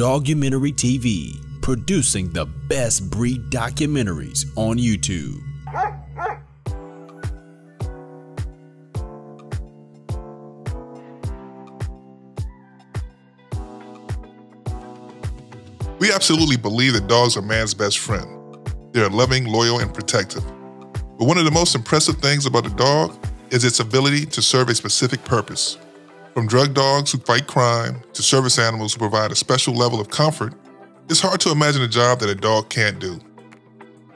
Dogumentary TV, producing the best breed documentaries on YouTube. We absolutely believe that dogs are man's best friend. They are loving, loyal, and protective. But one of the most impressive things about a dog is its ability to serve a specific purpose. From drug dogs who fight crime to service animals who provide a special level of comfort, it's hard to imagine a job that a dog can't do.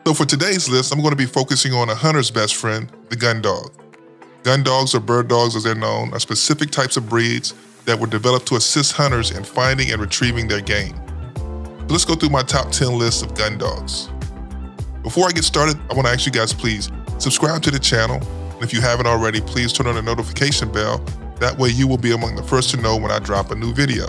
So for today's list, I'm going to be focusing on a hunter's best friend, the gun dog. Gun dogs, or bird dogs as they're known, are specific types of breeds that were developed to assist hunters in finding and retrieving their game. So let's go through my top 10 list of gun dogs. Before I get started, I want to ask you guys, please subscribe to the channel. And if you haven't already, please turn on the notification bell. That way you will be among the first to know when I drop a new video.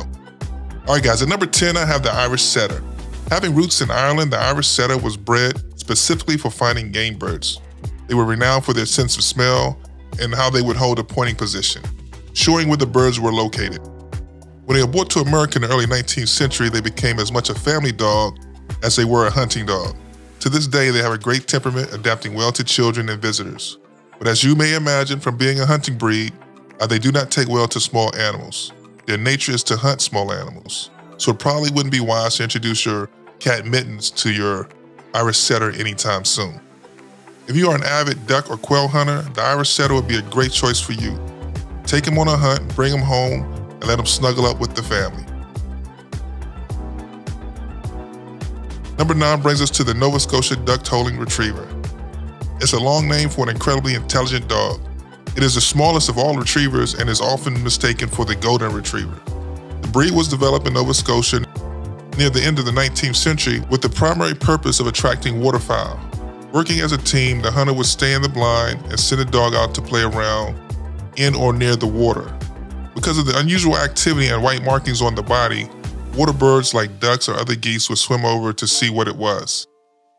All right, guys, at number 10, I have the Irish Setter. Having roots in Ireland, the Irish Setter was bred specifically for finding game birds. They were renowned for their sense of smell and how they would hold a pointing position, showing where the birds were located. When they were brought to America in the early 19th century, they became as much a family dog as they were a hunting dog. To this day, they have a great temperament, adapting well to children and visitors. But as you may imagine from being a hunting breed, they do not take well to small animals. Their nature is to hunt small animals. So it probably wouldn't be wise to introduce your cat Mittens to your Irish Setter anytime soon. If you are an avid duck or quail hunter, the Irish Setter would be a great choice for you. Take him on a hunt, bring him home, and let him snuggle up with the family. Number 9 brings us to the Nova Scotia Duck Tolling Retriever. It's a long name for an incredibly intelligent dog. It is the smallest of all retrievers and is often mistaken for the Golden Retriever. The breed was developed in Nova Scotia near the end of the 19th century with the primary purpose of attracting waterfowl. Working as a team, the hunter would stay in the blind and send a dog out to play around in or near the water. Because of the unusual activity and white markings on the body, water birds like ducks or other geese would swim over to see what it was,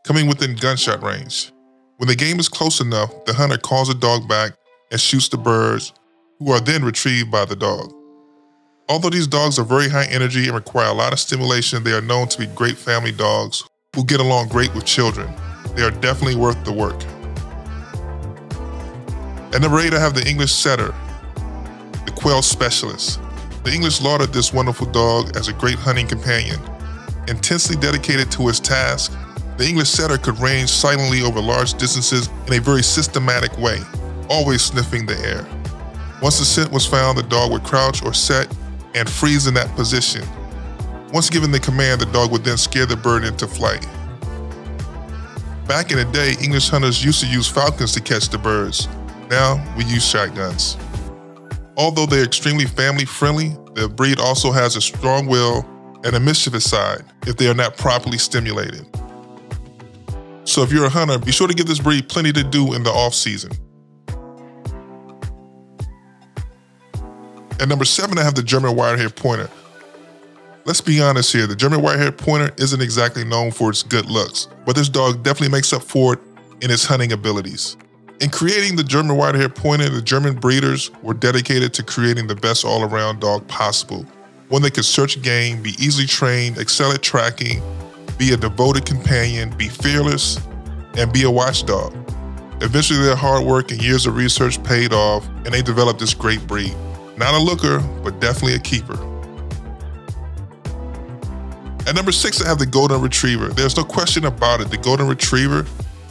coming within gunshot range. When the game is close enough, the hunter calls the dog back and shoots the birds, who are then retrieved by the dog. Although these dogs are very high energy and require a lot of stimulation, they are known to be great family dogs who get along great with children. They are definitely worth the work. At number 8, I have the English Setter, the quail specialist. The English lauded this wonderful dog as a great hunting companion. Intensely dedicated to his task, the English Setter could range silently over large distances in a very systematic way, always sniffing the air. Once the scent was found, the dog would crouch or set and freeze in that position. Once given the command, the dog would then scare the bird into flight. Back in the day, English hunters used to use falcons to catch the birds. Now, we use shotguns. Although they're extremely family friendly, the breed also has a strong will and a mischievous side if they are not properly stimulated. So if you're a hunter, be sure to give this breed plenty to do in the off season. At number 7, I have the German Wirehaired Pointer. Let's be honest here, the German Wirehaired Pointer isn't exactly known for its good looks, but this dog definitely makes up for it in its hunting abilities. In creating the German Wirehaired Pointer, the German breeders were dedicated to creating the best all-around dog possible, one that could search game, be easily trained, excel at tracking, be a devoted companion, be fearless, and be a watchdog. Eventually, their hard work and years of research paid off, and they developed this great breed. Not a looker, but definitely a keeper. At number 6, I have the Golden Retriever. There's no question about it. The Golden Retriever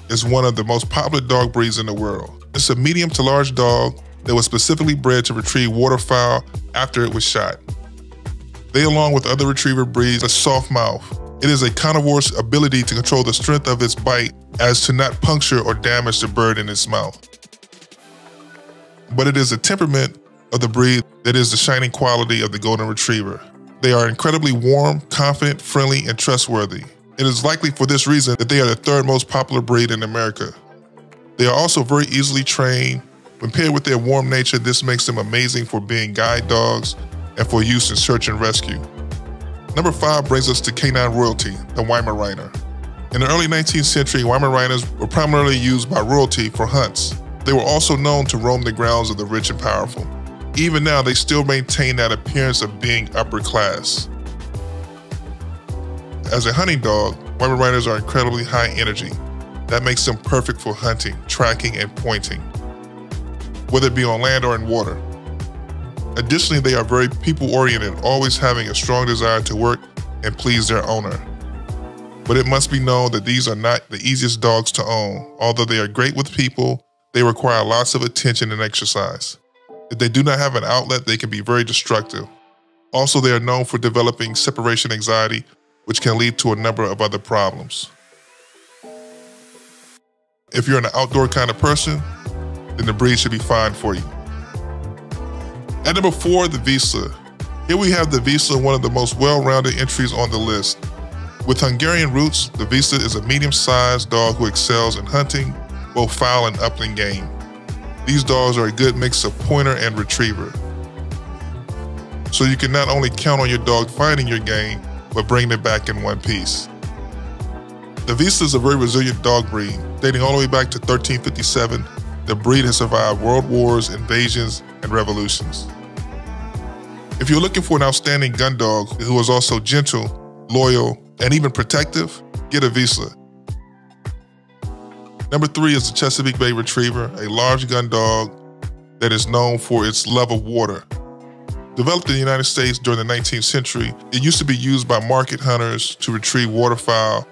is one of the most popular dog breeds in the world. It's a medium to large dog that was specifically bred to retrieve waterfowl after it was shot. They, along with other retriever breeds, are soft mouth. It is a carnivore's ability to control the strength of its bite as to not puncture or damage the bird in its mouth. But it is a temperament of the breed that is the shining quality of the Golden Retriever. They are incredibly warm, confident, friendly, and trustworthy. It is likely for this reason that they are the third most popular breed in America. They are also very easily trained. When paired with their warm nature, this makes them amazing for being guide dogs and for use in search and rescue. Number 5 brings us to canine royalty, the Weimaraner. In the early 19th century, Weimaraners were primarily used by royalty for hunts. They were also known to roam the grounds of the rich and powerful. Even now, they still maintain that appearance of being upper class. As a hunting dog, Weimaraners are incredibly high energy. That makes them perfect for hunting, tracking, and pointing, whether it be on land or in water. Additionally, they are very people-oriented, always having a strong desire to work and please their owner. But it must be known that these are not the easiest dogs to own. Although they are great with people, they require lots of attention and exercise. If they do not have an outlet, they can be very destructive. Also, they are known for developing separation anxiety, which can lead to a number of other problems. If you're an outdoor kind of person, then the breed should be fine for you. At number 4, the Vizsla. Here we have the Vizsla, one of the most well-rounded entries on the list. With Hungarian roots, the Vizsla is a medium-sized dog who excels in hunting, both fowl and upland game. These dogs are a good mix of pointer and retriever. So you can not only count on your dog finding your game, but bringing it back in one piece. The Vizsla is a very resilient dog breed. Dating all the way back to 1357, the breed has survived world wars, invasions, and revolutions. If you're looking for an outstanding gun dog who is also gentle, loyal, and even protective, get a Vizsla. Number 3 is the Chesapeake Bay Retriever, a large gun dog that is known for its love of water. Developed in the United States during the 19th century, it used to be used by market hunters to retrieve waterfowl,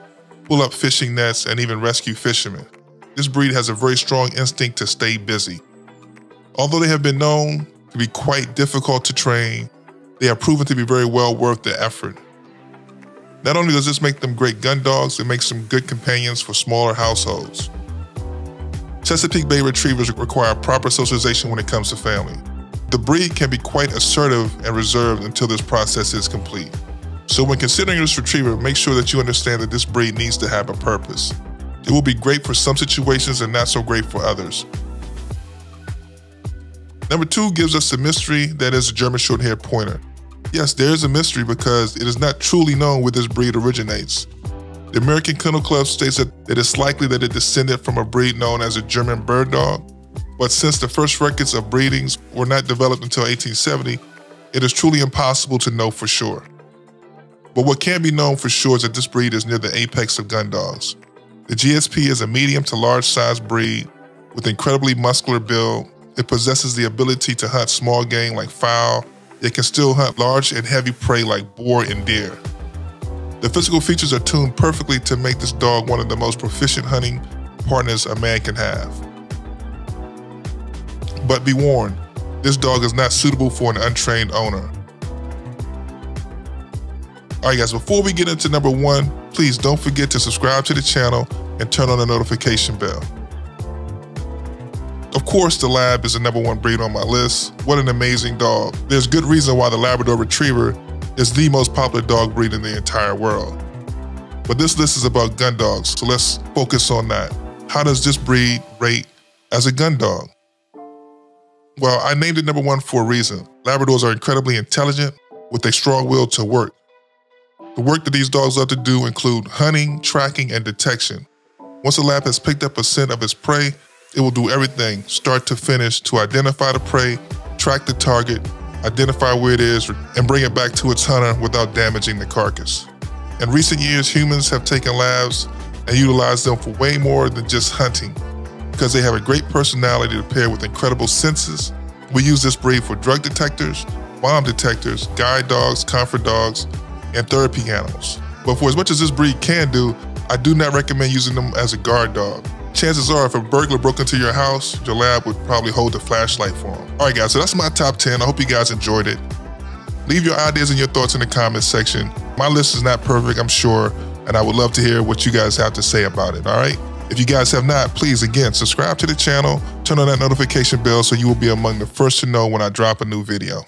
pull up fishing nets, and even rescue fishermen. This breed has a very strong instinct to stay busy. Although they have been known to be quite difficult to train, they have proven to be very well worth the effort. Not only does this make them great gun dogs, it makes them good companions for smaller households. Chesapeake Bay Retrievers require proper socialization when it comes to family. The breed can be quite assertive and reserved until this process is complete. So when considering this retriever, make sure that you understand that this breed needs to have a purpose. It will be great for some situations and not so great for others. Number 2 gives us the mystery that is the German Shorthaired Pointer. Yes, there is a mystery because it is not truly known where this breed originates. The American Kennel Club states that it is likely that it descended from a breed known as a German bird dog. But since the first records of breedings were not developed until 1870, it is truly impossible to know for sure. But what can be known for sure is that this breed is near the apex of gun dogs. The GSP is a medium to large size breed with incredibly muscular build. It possesses the ability to hunt small game like fowl. It can still hunt large and heavy prey like boar and deer. The physical features are tuned perfectly to make this dog one of the most proficient hunting partners a man can have. But be warned, this dog is not suitable for an untrained owner. Alright guys, before we get into number 1, please don't forget to subscribe to the channel and turn on the notification bell. Of course, the Lab is the number 1 breed on my list. What an amazing dog. There's good reason why the Labrador Retriever is the most popular dog breed in the entire world. But this list is about gun dogs, so let's focus on that. How does this breed rate as a gun dog? Well, I named it number 1 for a reason. Labradors are incredibly intelligent with a strong will to work. The work that these dogs love to do include hunting, tracking, and detection. Once a Lab has picked up a scent of its prey, it will do everything, start to finish, to identify the prey, track the target, identify where it is, and bring it back to its hunter without damaging the carcass. In recent years, humans have taken Labs and utilized them for way more than just hunting. Because they have a great personality to pair with incredible senses. We use this breed for drug detectors, bomb detectors, guide dogs, comfort dogs, and therapy animals. But for as much as this breed can do, I do not recommend using them as a guard dog. Chances are if a burglar broke into your house, your Lab would probably hold the flashlight for them. Alright guys, so that's my top 10. I hope you guys enjoyed it. Leave your ideas and your thoughts in the comments section. My list is not perfect, I'm sure, and I would love to hear what you guys have to say about it, alright? If you guys have not, please, again, subscribe to the channel, turn on that notification bell so you will be among the first to know when I drop a new video.